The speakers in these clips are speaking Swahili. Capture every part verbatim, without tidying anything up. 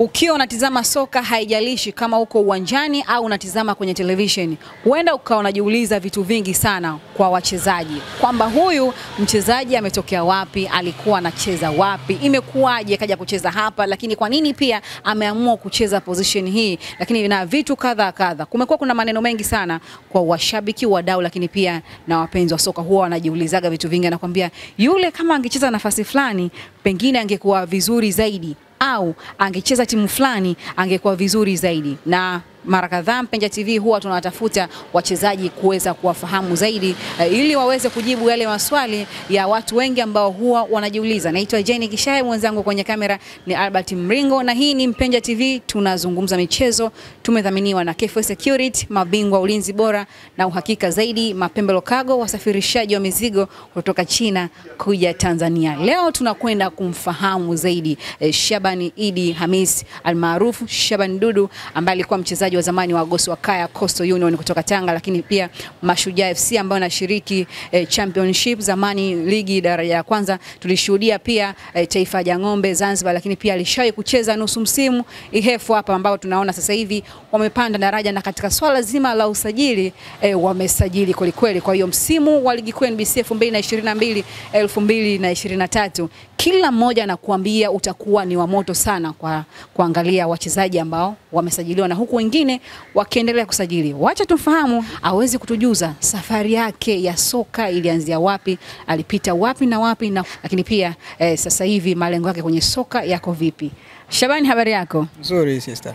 Ukiwa unatizama soka haijalishi kama uko uwanjani au unatizama kwenye television, huenda ukawa unajiuliza vitu vingi sana kwa wachezaji. Kwamba huyu mchezaji ametokea wapi, alikuwa anacheza wapi, imekuwaje kaja kucheza hapa, lakini kwa nini pia ameamua kucheza position hii, lakini na vitu kadha kadha. Kumekuwa kuna maneno mengi sana kwa washabiki, wadau, lakini pia na wapenzi wa soka huwa wanajiulizaga vitu vingi na kwambia yule kama angecheza nafasi fulani pengine angekuwa vizuri zaidi, au angecheza timu fulani angekuwa vizuri zaidi. Na mara kadhaa Mpenja T V huwa tunawatafuta wachezaji kuweza kuwafahamu zaidi ili waweze kujibu yale maswali ya watu wengi ambao huwa wanajiuliza. Naitwa Jenny Kishaye, mwenzangu kwenye kamera ni Albert Mringo, na hii ni Mpenja T V, tunazungumza michezo. Tumedhaminiwa na K four Security, mabingwa ulinzi bora na uhakika zaidi, Mapembe Lokago, wasafirishaji wa mizigo kutoka China kuja Tanzania. Leo tunakwenda kumfahamu zaidi eh, Shabani Idi Hamisi almaarufu Shabani Dudu, ambaye alikuwa mchezaji wa zamani wa Gose wa Kaya Coastal Union kutoka Tanga, lakini pia Mashujaa F C ambao anashiriki eh, championship zamani ligi daraja ya kwanza. Tulishuhudia pia eh, Taifa Jang'ombe Zanzibar, lakini pia alishawahi kucheza nusu msimu Ihefu hapa, ambao tunaona sasa hivi wamepanda daraja na katika swala zima la usajili eh, wamesajili kweli kweli. Kwa hiyo msimu wa ligi kuu N B C F elfu mbili ishirini na mbili elfu mbili ishirini na tatu kila mmoja anakuambia utakuwa ni wa moto sana kwa kuangalia wachezaji ambao wamesajiliwa na huku wengine wakiendelea kusajili. Wacha tufahamu aweze kutujuza safari yake ya soka ilianzia wapi, alipita wapi na wapi, na lakini pia eh, sasa hivi malengo yake kwenye soka yako vipi. Shabani, habari yako? Nzuri sister.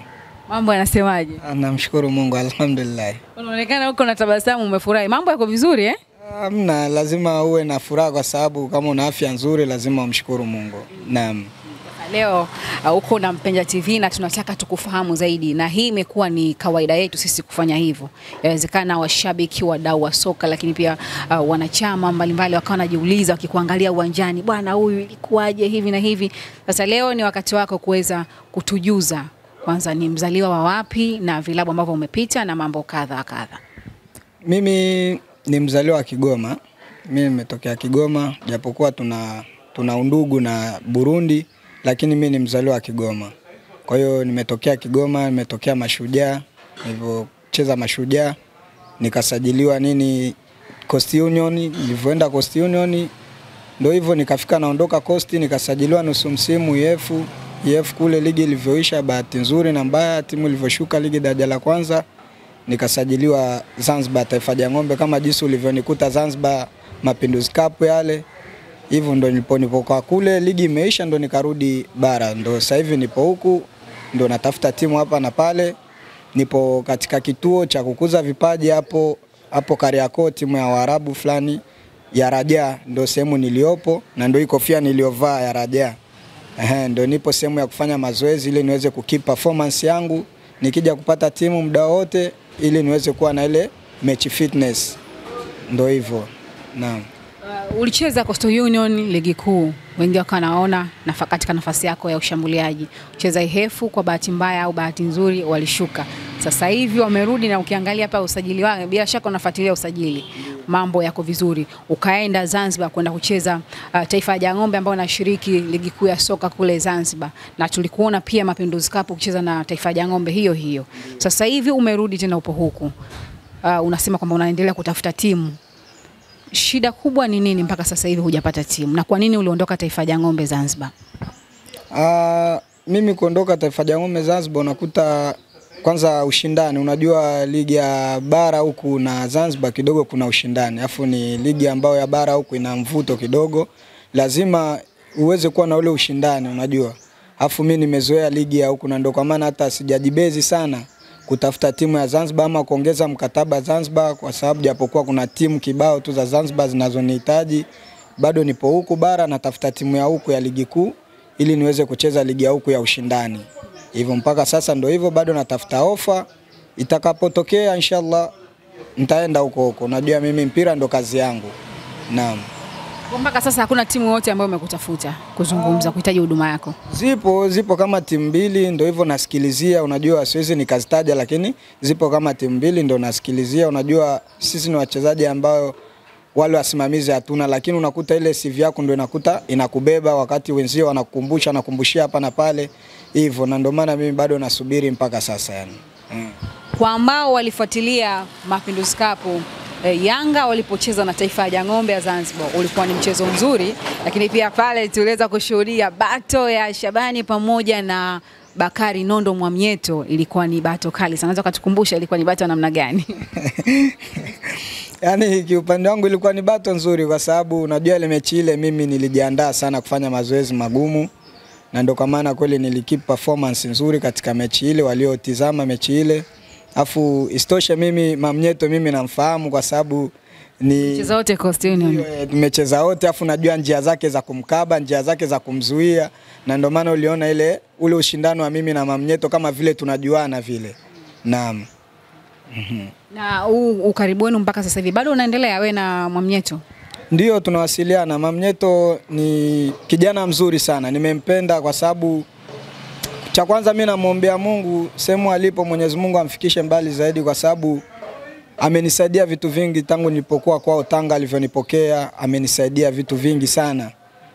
Mambo yanasemaje? Namshukuru Mungu, alhamdulillah. Unaonekana huko na tabasamu, umefurahi. Mambo yako vizuri eh? Amna, lazima uwe na furaha kwa sababu kama una afya nzuri lazima umshukuru Mungu. Naam. Leo huko uh, na Mpenja T V na tunataka tukufahamu zaidi, na hii imekuwa ni kawaida yetu sisi kufanya hivyo. Yawezekana washabiki, wadau wa soka, lakini pia uh, wanachama mbalimbali wakawa wanajiuliza wakikuangalia uwanjani, bwana huyu ilikuwaje hivi na hivi. Sasa leo ni wakati wako kuweza kutujuza kwanza ni mzaliwa wa wapi na vilabu ambavyo umepita na mambo kadha kadha. Mimi ni mzaliwa wa Kigoma. Mimi nimetokea Kigoma, japokuwa tuna tuna undugu na Burundi, lakini mimi ni mzaliwa wa Kigoma. Kwa hiyo nimetokea Kigoma, nimetokea Mashujaa, nilipocheza Mashujaa nikasajiliwa nini Kosti Union, nilipoenda Kosti Union ndio hivyo nikafika, naondoka Kosti nikasajiliwa nusu msimu U F. U F kule ligi ilivyoisha bahati nzuri na mbaya timu ilivyoshuka ligi daraja la kwanza, nikasajiliwa Zanzibar Taifa Jang'ombe kama jinsi ulivionikuta Zanzibar Mapinduzi Cup yale. Hivyo ndo nilipo nipokuwa kule ligi imeisha ndo nikarudi bara, ndo sasa hivi nipo huku, ndo natafuta timu hapa na pale. Nipo katika kituo cha kukuza vipaji hapo hapo Kariakoo, timu ya Waarabu fulani ya Raja, ndo sehemu niliopo na ndo ikofia niliovaa ya Raja. Ehe, ndo nipo sehemu ya kufanya mazoezi ili niweze kukeep performance yangu, nikija kupata timu muda wote ili niweze kuwa na ile match fitness. Ndo hivyo. Naam. Uh, ulicheza Coastal Union ligi kuu, wengi wakanaona nafaka katika nafasi yako ya ushambuliaji. Ucheza Ihefu, kwa bahati mbaya au bahati nzuri walishuka. Sasa hivi wamerudi, na ukiangalia hapa usajili wao bila shaka unafuatilia usajili, mambo yako vizuri. Ukaenda Zanzibar kwenda kucheza uh, Taifa Jang'ombe ambao wanashiriki ligi kuu ya soka kule Zanzibar, na tulikuona pia Mapinduzi Cup ukicheza na Taifa Jang'ombe hiyo hiyo. Sasa hivi umerudi tena upo huku, uh, unasema kwamba unaendelea kutafuta timu. Shida kubwa ni nini mpaka sasa hivi hujapata timu, na kwa nini uliondoka Taifa Jang'ombe Zanzibar? Uh, mimi kuondoka Taifa Jang'ombe Zanzibar, unakuta kwanza ushindani, unajua ligi ya bara huku na Zanzibar kidogo kuna ushindani. Alafu ni ligi ambayo ya bara huku ina mvuto kidogo. Lazima uweze kuwa na ule ushindani, unajua. Alafu mimi nimezoea ligi ya huku na ndio kwa maana hata sijajibezi sana kutafuta timu ya Zanzibar ama kuongeza mkataba Zanzibar, kwa sababu japokuwa kuna timu kibao tu za Zanzibar zinazonihitaji, bado nipo huku bara natafuta timu ya huku ya ligi kuu ili niweze kucheza ligi ya huku ya ushindani. Hivyo mpaka sasa ndio hivyo, bado natafuta ofa, itakapotokea inshallah nitaenda huko huko. Najua mimi mpira ndo kazi yangu. Naam. Mpaka sasa hakuna timu yote ambayo umekutafuta kuzungumza kuhitaji huduma yako? Zipo, zipo kama timu mbili ndio hivyo nasikilizia, unajua siwezi nikazitaja, lakini zipo kama timu mbili ndio nasikilizia. Unajua sisi ni wachezaji ambao wale wasimamizi hatuna, lakini unakuta ile C V yako ndio inakuta inakubeba, wakati wenzio wanakukumbusha na kumbushia hapa na pale. hivyo, na ndio maana mimi bado nasubiri mpaka sasa yani. Mm. Kwa ambao walifuatilia Mapinduzi Cup, e, Yanga walipocheza na Taifa Jang'ombe ya Zanzibar, ulikuwa ni mchezo mzuri, lakini pia pale tuliweza kushuhudia battle ya Shabani pamoja na Bakari Nondo Mwamnyeto. Ilikuwa ni bato kali sana, nataka tukukumbusha ilikuwa ni bato namna gani? Yaani kiupande wangu ilikuwa ni bato nzuri, kwa sababu unajua ile mechi ile mimi nilijiandaa sana kufanya mazoezi magumu, na ndio kwa maana kweli nilikeep performance nzuri katika mechi ile, waliotizama mechi ile. Afu istoshe mimi Mwamnyeto mimi namfahamu kwa sababu ni mchezo wote Kosti Union. Tumecheza wote, afu najua njia zake za kumkaba, njia zake za kumzuia, na ndio maana uliona ile ule ushindano wa mimi na Mwamnyeto kama vile tunajuana vile. Naam. Mm-hmm. Na ukaribu wenu mpaka sasa hivi bado unaendelea wewe na Mwamnyeto? Ndio, tunawasiliana. Mwamnyeto ni kijana mzuri sana. Nimempenda kwa sababu cha kwanza mimi namuombea Mungu sehemu alipo Mwenyezi Mungu amfikishe mbali zaidi, kwa sababu amenisaidia vitu vingi tangu nilipokuwa kwao Tanga alivyonipokea. Amenisaidia vitu vingi sana.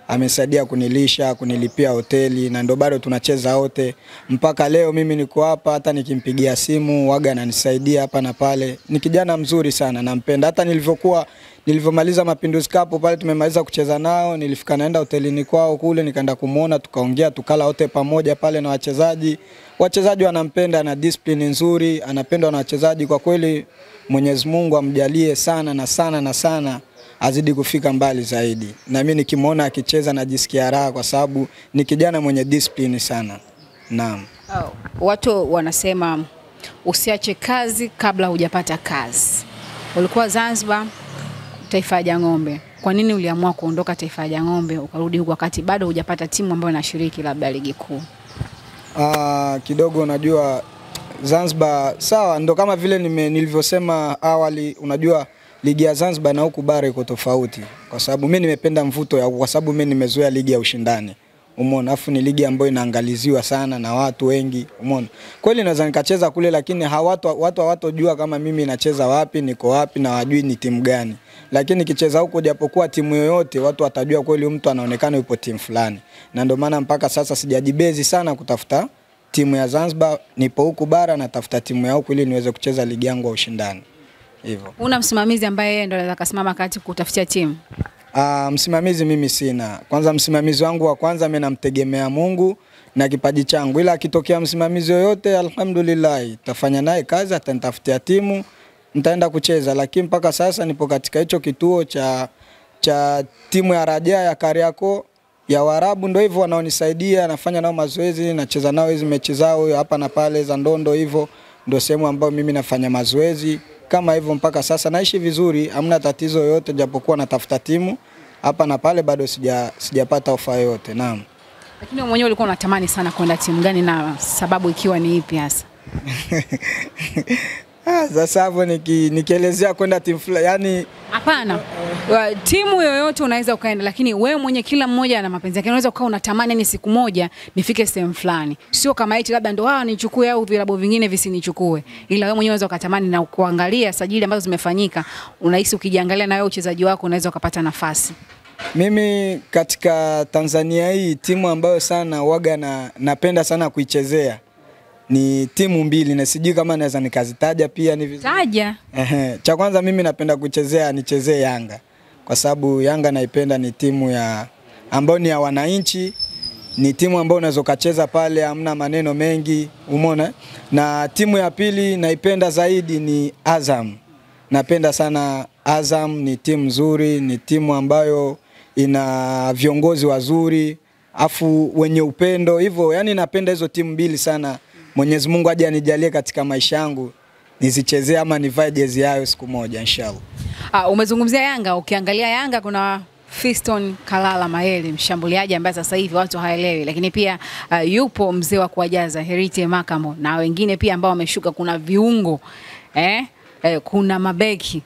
Amenisaidia kunilisha, kunilipia hoteli, na ndio bado tunacheza wote mpaka leo. Mimi niko hapa, hata nikimpigia simu waga ananisaidia hapa na pale. Ni kijana mzuri sana, nampenda. Hata nilivyokuwa nilivyomaliza Mapinduzi Cup pale tumemaliza kucheza nao, nilifika naenda hotelini kwao kule, nikaenda kumuona, tukaongea, tukala wote pamoja pale na wachezaji. Wachezaji wanampenda, na discipline nzuri, anapendwa na wachezaji kwa kweli. Mwenyezi Mungu amjalie sana na sana na sana azidi kufika mbali zaidi. Na mimi nikimuona akicheza najisikia raha kwa sababu ni kijana mwenye discipline sana. Naam. Oh, watu wanasema usiache kazi kabla hujapata kazi. Ulikuwa Zanzibar Taifa Jang'ombe. Kwa nini uliamua kuondoka Taifa Jang'ombe ukarudi huko wakati bado hujapata timu ambayo inashiriki labda ligi kuu? Ah, kidogo unajua Zanzibar sawa, ndo kama vile nilivyosema awali, unajua ligi ya Zanzibar na huku bara iko tofauti, kwa sababu mimi nimependa mvuto ya, kwa sababu mimi nimezoea ligi ya ushindani. Umeona, afu ni ligi ambayo inaangaliziwa sana na watu wengi. Umeona, kweli naweza nikacheza kule, lakini hawatu watu hawatojua kama mimi nacheza wapi, niko wapi, na wajui ni timu gani. Lakini nikicheza huko japokuwa timu yoyote watu watajua kweli mtu anaonekana yupo timu fulani. Na ndio maana mpaka sasa sijajibezi sana kutafuta timu ya Zanzibar, nipo huku bara na tafuta timu ya huku ili niweze kucheza ligi yangu ya ushindani. Hivyo. Una msimamizi ambaye yeye ndo anaweza kasimama kati kutafutia timu? Ah, msimamizi mimi sina. Kwanza msimamizi wangu wa kwanza mimi namtegemea Mungu na kipaji changu. Ila akitokea msimamizi yoyote alhamdulillah tafanya naye kazi, atanitafutia timu, nitaenda kucheza. Lakini mpaka sasa nipo katika hicho kituo cha cha timu ya Raja ya Kariakoo ya Waarabu, ndio hivyo wanaonisaidia, nafanya nao mazoezi, nacheza nao hizo mechi zao hapa na pale za ndondo, hivyo ndio sehemu ambayo mimi nafanya mazoezi. Kama hivyo mpaka sasa naishi vizuri, hamna tatizo yoyote, japokuwa natafuta timu hapa na pale bado sija sijapata ofa yoyote. Naam. Lakini wewe mwenyewe ulikuwa unatamani sana kwenda timu gani, na sababu ikiwa ni ipi hasa? Ah, sasa hapo niki, nikielezea kwenda timu fulani yani hapana. Uh, uh, timu yoyote unaweza ukaenda, lakini wewe mwenye kila mmoja ana mapenzi yake. Unaweza ukao unatamani ni siku moja nifike sehemu fulani. Sio kama eti labda ndo wao nichukue au vilabu vingine visinichukue. Ila wewe mwenyewe unaweza ukatamani na kuangalia sajili ambazo zimefanyika, unahisi ukijiangalia na wewe uchezaji wako unaweza ukapata nafasi. Mimi katika Tanzania hii timu ambayo sana waga na napenda sana kuichezea ni timu mbili, na sijui kama naweza nikazitaja pia ni vizuri. Taja. Ehe, cha kwanza mimi napenda kuchezea nichezee Yanga. Kwa sababu Yanga naipenda, ni timu ya ambayo ni ya wananchi, ni timu ambayo unaweza kucheza pale hamna maneno mengi, umeona? Na timu ya pili naipenda zaidi ni Azam. Napenda sana Azam, ni timu nzuri, ni timu ambayo ina viongozi wazuri, afu wenye upendo. Hivyo yani napenda hizo timu mbili sana. Mwenyezi Mungu aje anijalie katika maisha yangu nizichezee ama nivae jezi yao siku moja inshallah. Ah, umezungumzia Yanga. Ukiangalia Yanga kuna Fiston Kalala Mayele, mshambuliaji ambaye sasa hivi watu haelewi, lakini pia uh, yupo mzee wa kuwajaza Herite Makamo, na wengine pia ambao wameshuka. Kuna viungo eh, eh kuna mabeki,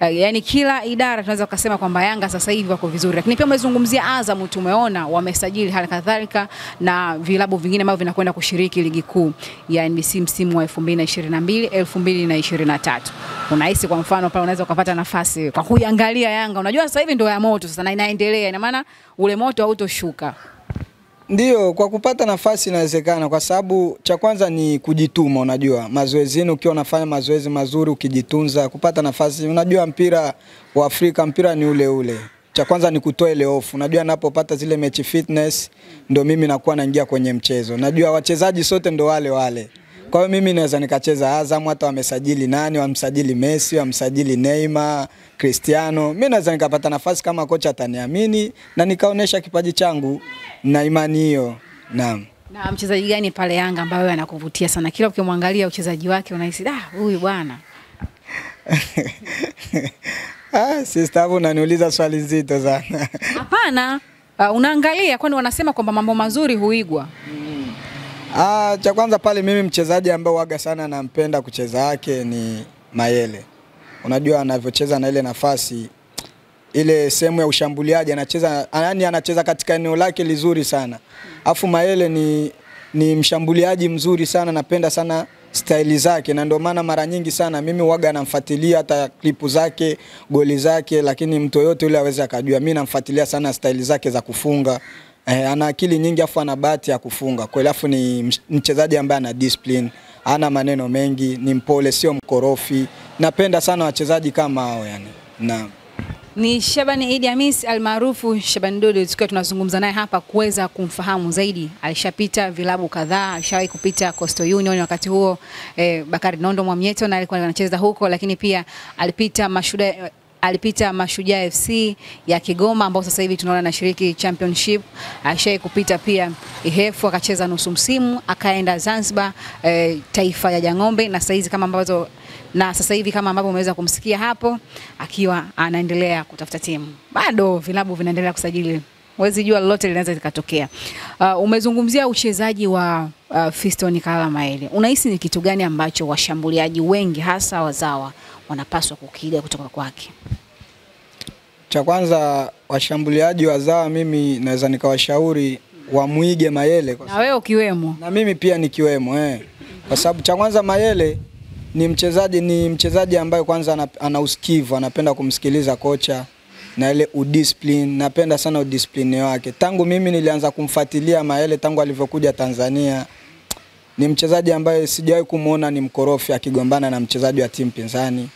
eh, yani kila idara tunaweza kusema kwamba Yanga sasa hivi wako vizuri. Lakini pia umezungumzia Azam, tumeona wamesajili halikadhalika na vilabu vingine ambavyo vinakwenda kushiriki ligi kuu ya N B C msimu wa elfu mbili na ishirini na mbili elfu mbili na ishirini na tatu. Unahisi kwa mfano pale unaweza kupata nafasi kwa kuiangalia Yanga? Unajua sasa hivi ndio ya moto sasa na inaendelea, ina maana ule moto hautoshuka. Ndiyo, kwa kupata nafasi inawezekana kwa sababu cha kwanza ni kujituma, unajua. Mazoezini ukiwa unafanya mazoezi mazuri, ukijitunza, kupata nafasi, unajua mpira wa Afrika, mpira ni ule ule. Cha kwanza ni kutoa ile hofu. Unajua napopata zile match fitness ndio mimi nakuwa naingia kwenye mchezo. Najua wachezaji sote ndio wale wale. Kwa hiyo mimi naweza nikacheza Azam hata wamesajili nani, wamsajili Messi, wamsajili Neymar, Cristiano. Mimi naweza nikapata nafasi kama kocha ataniamini na nikaonesha kipaji changu na imani hiyo. Naam. Na mchezaji gani pale Yanga ambaye anakuvutia sana? Kila ukimwangalia uchezaji wake unahisi ah, huyu bwana. Ah, sister hapo unaniuliza swali nzito sana. Hapana, uh, unaangalia kwani wanasema kwamba mambo mazuri huigwa. Mm. Ah, cha kwanza pale mimi mchezaji ambaye waga sana nampenda kucheza yake ni Mayele. Unajua anavyocheza na ile nafasi ile sehemu ya ushambuliaji anacheza, yani anacheza katika eneo lake lizuri sana. Afu Mayele ni ni mshambuliaji mzuri sana, napenda sana style zake na ndio maana mara nyingi sana mimi waga namfuatilia hata klipu zake, goli zake, lakini mtu yote yule aweze akajua mimi namfuatilia sana style zake za kufunga. Eh, ana akili nyingi afu ana bahati ya kufunga. Kwa halafu ni mchezaji ambaye ana discipline, ana maneno mengi, ni mpole, sio mkorofi. Napenda sana wachezaji kama hao yani. Naam. Ni Shabani Idi Hamisi almaarufu Shabani Dudu, tukiwa tunazungumza naye hapa kuweza kumfahamu zaidi. Alishapita vilabu kadhaa, alishawahi kupita Coastal Union wakati huo eh, Bakari Nondo Mwamnyeto na alikuwa anacheza huko, lakini pia alipita Mashujaa alipita Mashujaa F C ya Kigoma ambao sasa hivi tunaona anashiriki championship. Alishawahi kupita pia U F akacheza nusu msimu, akaenda Zanzibar eh, Taifa ya Jang'ombe na saizi kama ambazo na sasa hivi kama ambavyo umeweza kumsikia hapo akiwa anaendelea kutafuta timu. Bado vilabu vinaendelea kusajili. Huwezi jua lolote linaweza likatokea. Uh, umezungumzia uchezaji wa uh, Fiston Kalala Mayele. Unahisi ni kitu gani ambacho washambuliaji wengi hasa wazawa wanapaswa kukiiga kutoka kwake? Cha kwanza washambuliaji wazawa mimi naweza nikawashauri wamuige Mayele kwa sababu na wewe ukiwemo. Na mimi pia nikiwemo eh. Kwa sababu cha kwanza Mayele ni mchezaji ni mchezaji ambaye kwanza ana usikivu, anapenda kumsikiliza kocha na ile udiscipline. Napenda sana udiscipline wake. Tangu mimi nilianza kumfuatilia Mayele tangu alivyokuja Tanzania, ni mchezaji ambaye sijawahi kumuona ni mkorofi akigombana na mchezaji wa timu pinzani,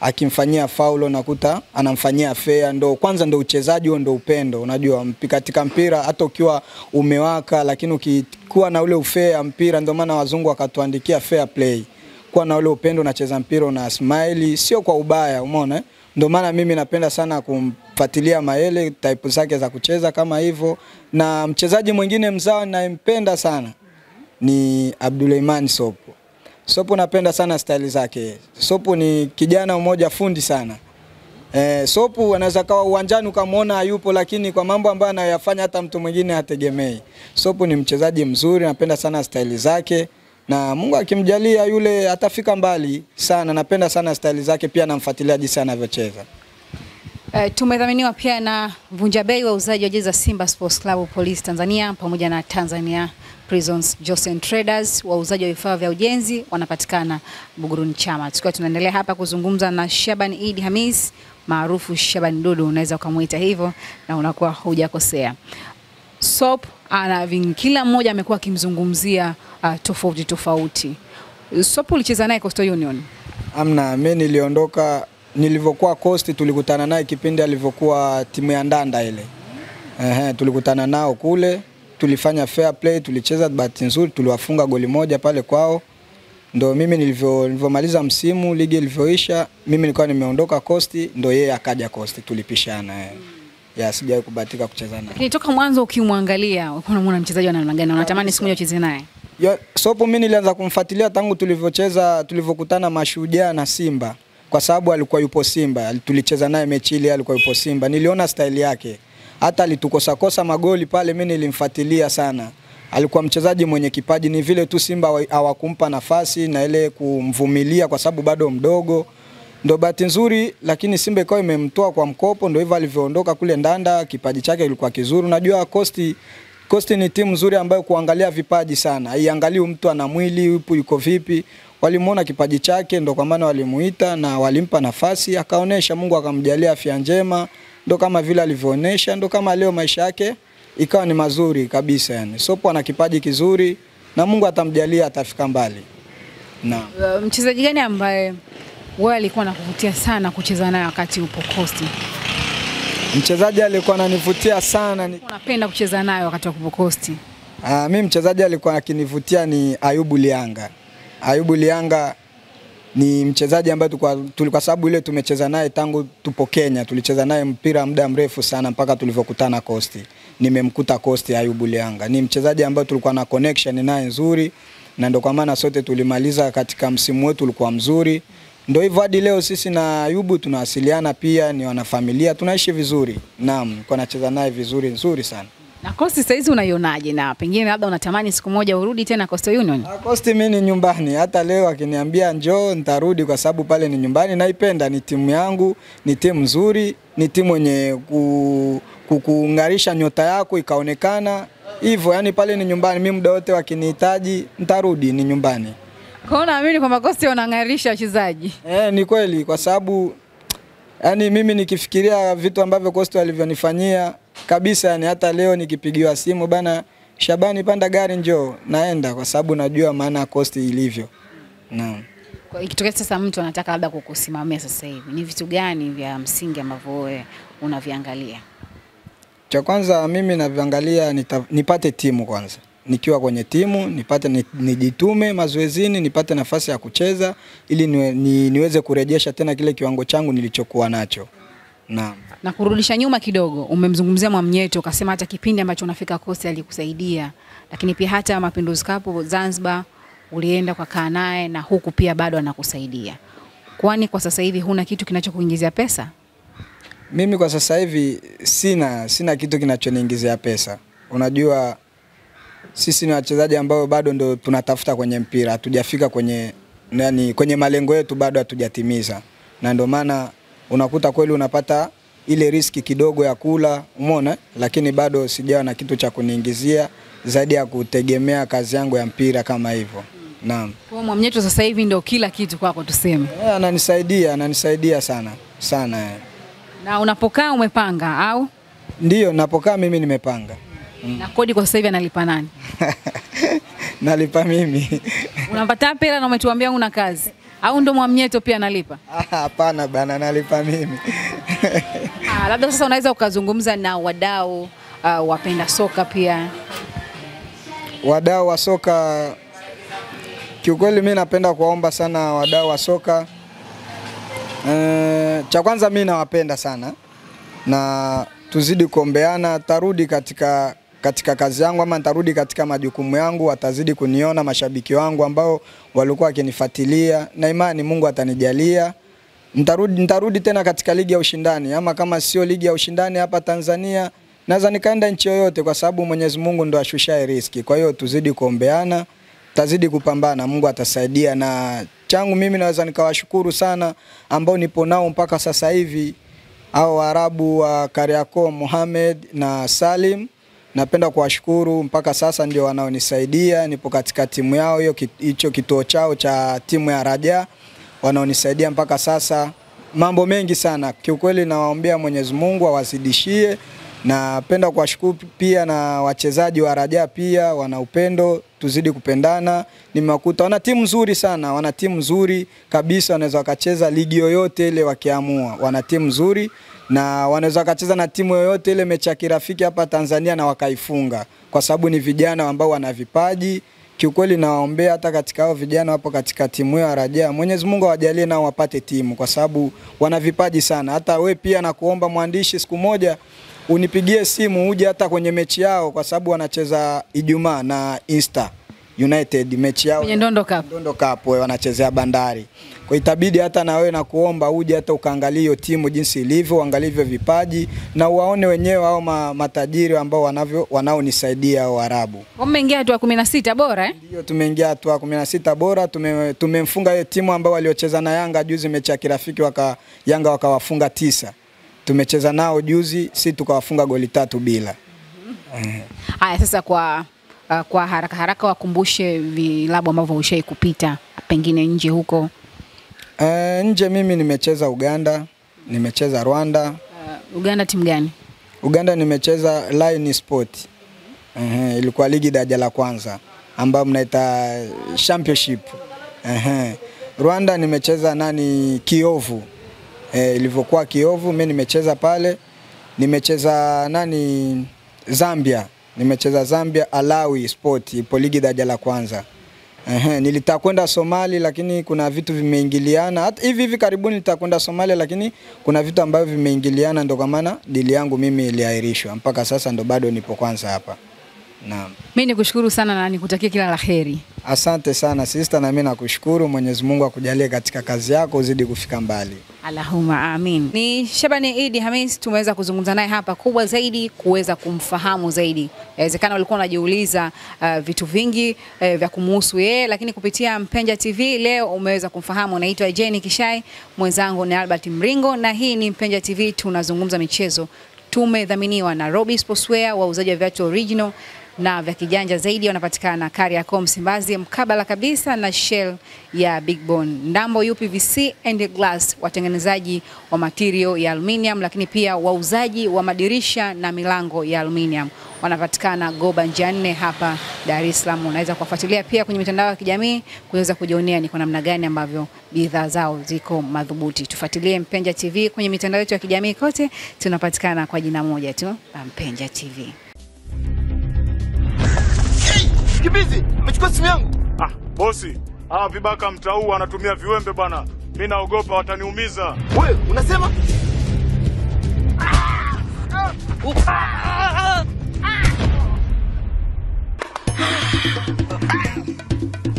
akimfanyia faulo nakuta anamfanyia fair. Ndo kwanza ndo uchezaji huo, ndo upendo. Unajua katika mpira hata ukiwa umewaka lakini ukikuwa na ule ufair mpira, ndio maana wazungu wakatuandikia fair play. Kwa na ule upendo unacheza mpira na smile, sio kwa ubaya, umeona eh? Ndio maana mimi napenda sana kumfuatilia Mayele, type zake za kucheza kama hivyo. Na mchezaji mwingine mzawa ninayempenda sana ni Abdulrahman Sopu. Sopu napenda sana style zake. Sopu ni kijana mmoja fundi sana. Eh, Sopu anaweza kawa uwanjani ukamwona hayupo, lakini kwa mambo ambayo anayofanya hata mtu mwingine hategemei. Sopu ni mchezaji mzuri, napenda sana style zake. Na Mungu akimjalia yule atafika mbali sana. Napenda sana style zake pia na mfuatiliaji sana anavyocheza. Uh, tumedhaminiwa pia na Vunjabei wa uzaji wa jezi za Simba Sports Club, Police Tanzania pamoja na Tanzania Prisons Jo Traders wa uzaji wa vifaa vya ujenzi, wanapatikana Buguruni Chama. Tukiwa tunaendelea hapa kuzungumza na Shabani Idi Hamisi maarufu Shabani Dudu, unaweza ukamuita hivyo na unakuwa hujakosea. Sop ana kila mmoja amekuwa akimzungumzia uh, tofauti tofauti. Sop ulicheza naye Coastal Union? Amna, mimi niliondoka nilivyokuwa Coast, tulikutana naye kipindi alivyokuwa timu ya Ndanda ile. Ehe, tulikutana nao kule, tulifanya fair play, tulicheza bahati nzuri, tuliwafunga goli moja pale kwao. Ndio mimi nilivyo nilivyomaliza msimu, ligi ilivyoisha, mimi nilikuwa nimeondoka Coast, ndio yeye akaja Coast, tulipishana yeye. Ya sijawahi kubahatika kucheza naye. Ni toka mwanzo ukimwangalia unaona mchezaji ana namna gani, unatamani siku moja ucheze naye? Ya Sopo mimi nilianza kumfuatilia tangu tulivyocheza tulivyokutana Mashujaa na Simba, kwa sababu alikuwa yupo Simba. Tulicheza naye mechi ile, alikuwa yupo Simba. Niliona style yake. Hata alitukosa kosa magoli pale, mimi nilimfuatilia sana. Alikuwa mchezaji mwenye kipaji, ni vile tu Simba hawakumpa nafasi na ile kumvumilia kwa sababu bado mdogo. Ndio bahati nzuri, lakini Simba ikawa imemtoa kwa mkopo, ndio hivyo alivyoondoka kule Ndanda. Kipaji chake ilikuwa kizuri. Unajua Kosti Kosti ni timu nzuri ambayo kuangalia vipaji sana. Haiangalii mtu ana mwili upo yuko vipi. Walimuona kipaji chake, ndio kwa maana walimuita na walimpa nafasi, akaonesha. Mungu akamjalia afya njema, ndio kama vile alivyoonesha, ndio kama leo maisha yake ikawa ni mazuri kabisa yani. Sopo ana kipaji kizuri na Mungu atamjalia atafika mbali. Na mchezaji gani ambaye wewe alikuwa anakuvutia sana kucheza naye wakati upo Kosti? Mchezaji alikuwa ananivutia sana ni unapenda kucheza naye wakati upo Kosti? Ah, mimi mchezaji alikuwa akinivutia ni Ayub Lyanga. Ayub Lyanga ni mchezaji ambaye tulikuwa tulikuwa sababu ile tumecheza naye tangu tupo Kenya, tulicheza naye mpira muda mrefu sana mpaka tulivokutana Kosti. Nimemkuta Kosti Ayub Lyanga. Ni mchezaji ambaye tulikuwa na connection naye nzuri na ndio kwa maana sote tulimaliza katika msimu wetu ulikuwa mzuri. Ndio hivyo hadi leo sisi na Ayubu tunawasiliana pia ni wanafamilia, tunaishi vizuri. Naam, kwa nacheza naye vizuri nzuri sana. Na Kosti saizi unaionaje na pengine labda unatamani siku moja urudi tena Coastal Union? Na Kosti mimi ni nyumbani, hata leo akiniambia njoo nitarudi kwa sababu pale ni nyumbani, naipenda, ni timu yangu, ni timu nzuri, ni timu yenye kukuunganisha nyota yako ikaonekana. Hivyo yani pale ni nyumbani, mimi muda wote wakinihitaji nitarudi, ni nyumbani. Kwa unaamini kwamba Kosti wanangarisha wachezaji? Eh, ni kweli kwa sababu yani mimi nikifikiria vitu ambavyo Kosti alivyonifanyia kabisa yani hata leo nikipigiwa simu bana Shabani panda gari njoo naenda kwa sababu najua maana Kosti ilivyo. Naam. Kwa ikitokea sasa mtu anataka labda kukusimamia sasa hivi, ni vitu gani vya msingi ambavyo wewe unaviangalia? Cha kwanza mimi naviangalia nipate timu kwanza. Nikiwa kwenye timu nipate nijitume mazoezini, nipate nafasi ya kucheza ili niwe, ni, niweze kurejesha tena kile kiwango changu nilichokuwa nacho. Naam. Na kurudisha nyuma kidogo, umemzungumzia Mwamnyeto ukasema hata kipindi ambacho unafika Kosti alikusaidia, lakini pia hata Mapinduzi Cup Zanzibar ulienda kwa kaa naye na huku pia bado anakusaidia. Kwani kwa sasa hivi huna kitu kinachokuingizia pesa? Mimi kwa sasa hivi sina sina kitu kinachoniingizia pesa. Unajua sisi ni wachezaji ambao bado ndo tunatafuta kwenye mpira, hatujafika kwenye yani kwenye malengo yetu bado hatujatimiza. Na ndio maana unakuta kweli unapata ile riski kidogo ya kula, umeona, lakini bado sijawa na kitu cha kuniingizia zaidi ya kutegemea kazi yangu ya mpira kama hivyo. Naam. Kwa Mwamnyeto sasa hivi ndio kila kitu kwako tuseme. Eh, ananisaidia, ananisaidia sana, sana. Eh. Na unapokaa umepanga au? Ndio, napokaa mimi nimepanga. Mm. Na kodi kwa sasa hivi analipa nani? Nalipa mimi. Unapata pera na umetuambia una kazi. Au ndo Mwamnyeto pia analipa? Ah, hapana bana, nalipa mimi. Ah, labda sasa unaweza ukazungumza na wadau uh, wapenda soka pia. Wadau wa soka kiukweli mimi napenda kuwaomba sana wadau wa soka. Eh, cha kwanza mimi nawapenda sana na tuzidi kuombeana, tarudi katika katika kazi yangu ama nitarudi katika majukumu yangu, watazidi kuniona mashabiki wangu ambao walikuwa wakinifuatilia na imani Mungu atanijalia. Nitarudi nitarudi tena katika ligi ya ushindani ama kama sio ligi ya ushindani hapa Tanzania naweza nikaenda nchi yoyote kwa sababu Mwenyezi Mungu ndo ashushaye riski. Kwa hiyo tuzidi kuombeana, tazidi kupambana, Mungu atasaidia. Na changu mimi naweza nikawashukuru sana ambao nipo nao mpaka sasa hivi, hao Waarabu wa Kariakoo Mohamed na Salim. Napenda kuwashukuru mpaka sasa ndio wanaonisaidia, nipo katika timu yao hiyo, hicho kituo chao cha timu ya Raja, wanaonisaidia mpaka sasa mambo mengi sana. Kiukweli nawaombea Mwenyezi Mungu awazidishie. Napenda kuwashukuru pia na wachezaji wa Raja pia, wana upendo, tuzidi kupendana. Nimewakuta wana timu nzuri sana, wana timu nzuri kabisa, wanaweza wakacheza ligi yoyote ile wakiamua. Wana timu nzuri na wanaweza wakacheza na timu yoyote ile mechi ya kirafiki hapa Tanzania na wakaifunga kwa sababu ni vijana ambao wana vipaji. Kiukweli nawaombea hata katika hao vijana wapo katika timu ya Raja, Mwenyezi Mungu awajalie nao wapate timu kwa sababu wana vipaji sana. Hata we pia na kuomba mwandishi siku moja unipigie simu uje hata kwenye mechi yao kwa sababu wanacheza Ijumaa na Easter United mechi yao kwenye Ndondo Cup. Ndondo Cup wao wanachezea Bandari. Kwa itabidi hata na wewe na kuomba uje hata ukaangalie hiyo timu jinsi ilivyo, uangalie vipaji na uwaone wenyewe hao ma, matajiri ambao wanavyo wanaonisaidia hao Arabu. Wameingia hatua kumi na sita bora eh? Ndio tumeingia hatua kumi na sita bora, tume, tumemfunga hiyo timu ambao waliocheza na Yanga juzi mechi ya kirafiki waka Yanga wakawafunga tisa. Tumecheza nao juzi, si tukawafunga goli tatu bila. Mm-hmm. Haya sasa kwa uh, kwa haraka haraka wakumbushe vilabu ambavyo ushai kupita pengine nje huko. Uh, nje mimi nimecheza Uganda, nimecheza Rwanda. Uh, Uganda timu gani? Uganda nimecheza Line Sport. Ehe, ilikuwa ligi daraja la kwanza ambayo mnaita championship. Ehe. Rwanda nimecheza nani Kiyovu. Eh, ilivyokuwa Kiyovu mimi nimecheza pale. Nimecheza nani Zambia. Nimecheza Zambia Alawi Sport, ipo ligi daraja la kwanza. Ehe, nilitaka kwenda Somalia lakini kuna vitu vimeingiliana. Hata hivi hivi karibuni nitakwenda Somalia lakini kuna vitu ambavyo vimeingiliana, ndio kwa maana dili yangu mimi iliahirishwa. Mpaka sasa ndo bado nipo kwanza hapa. Naam. Mimi nikushukuru sana na nikutakia kila laheri. Asante sana sister, na mimi nakushukuru. Mwenyezi Mungu akujalie katika kazi yako uzidi kufika mbali. Allahumma amin. Ni Shabani Idi Hamisi, tumeweza kuzungumza naye hapa kubwa zaidi kuweza kumfahamu zaidi. Inawezekana walikuwa wanajiuliza uh, vitu vingi uh, vya kumhusu yeye, lakini kupitia Mpenja T V leo umeweza kumfahamu. Naitwa Jenny Kishaye, mwenzangu ni Albert Mringo, na hii ni Mpenja T V, tunazungumza michezo. Tumedhaminiwa na Robi Sportswear, wauzaji wa viatu original na vya kijanja zaidi, wanapatikana Kariakoo Msimbazi, mkabala kabisa na Shell ya Big Bone. Ndambo U P V C and Glass, watengenezaji wa material ya aluminium, lakini pia wauzaji wa madirisha na milango ya aluminium, wanapatikana Goba Njane hapa Dar es Salaam. Unaweza kufuatilia pia kwenye mitandao ya kijamii kuweza kujionea ni kwa namna gani ambavyo bidhaa zao ziko madhubuti. Tufuatilie Mpenja T V kwenye mitandao yetu ya kijamii kote, tunapatikana kwa jina moja tu, Mpenja T V. Kibizi, umechukua simu yangu? Ah, bosi, hawa vibaka mtaua wanatumia viwembe bwana. Mimi naogopa wataniumiza. Wewe unasema? Ah! Ah! Ah!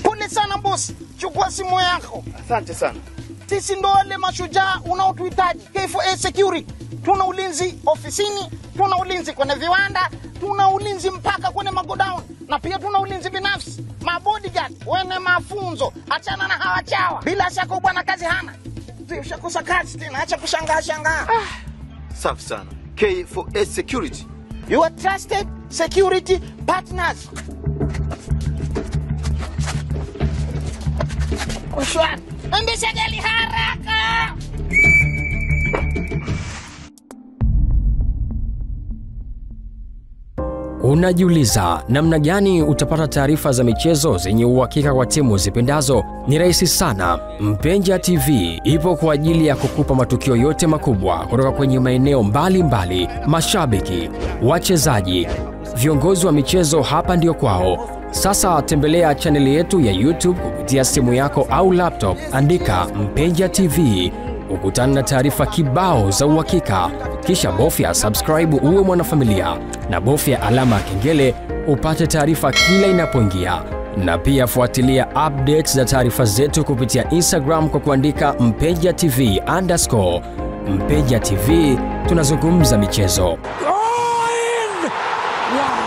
Pole sana bosi, chukua simu yako. Asante sana. Sisi ndo wale mashujaa unaotuhitaji. K four Security. Tuna ulinzi ofisini, tuna ulinzi kwenye viwanda, tuna ulinzi mpaka kwenye magodown, na pia tuna ulinzi binafsi. Ma bodyguard, wene mafunzo, achana na hawa chawa. Bila shaka bwana kazi hana. Ushakosa kazi tena, acha kushangaa shangaa. Ah, safi sana. K four Security. You are trusted security partners. Oshwa, endesha gari haraka. Unajiuliza namna gani utapata taarifa za michezo zenye uhakika kwa timu zipendazo? Ni rahisi sana. Mpenja T V ipo kwa ajili ya kukupa matukio yote makubwa kutoka kwenye maeneo mbalimbali. Mashabiki, wachezaji, viongozi wa michezo, hapa ndio kwao. Sasa tembelea channel yetu ya YouTube kupitia simu yako au laptop, andika Mpenja T V. Ukutana na taarifa kibao za uhakika, kisha bofya subscribe uwe mwanafamilia, na bofya alama kengele upate taarifa kila inapoingia. Na pia fuatilia updates za taarifa zetu kupitia Instagram kwa kuandika Mpenja T V underscore. Mpenja T V, tunazungumza michezo. Go in! Yeah.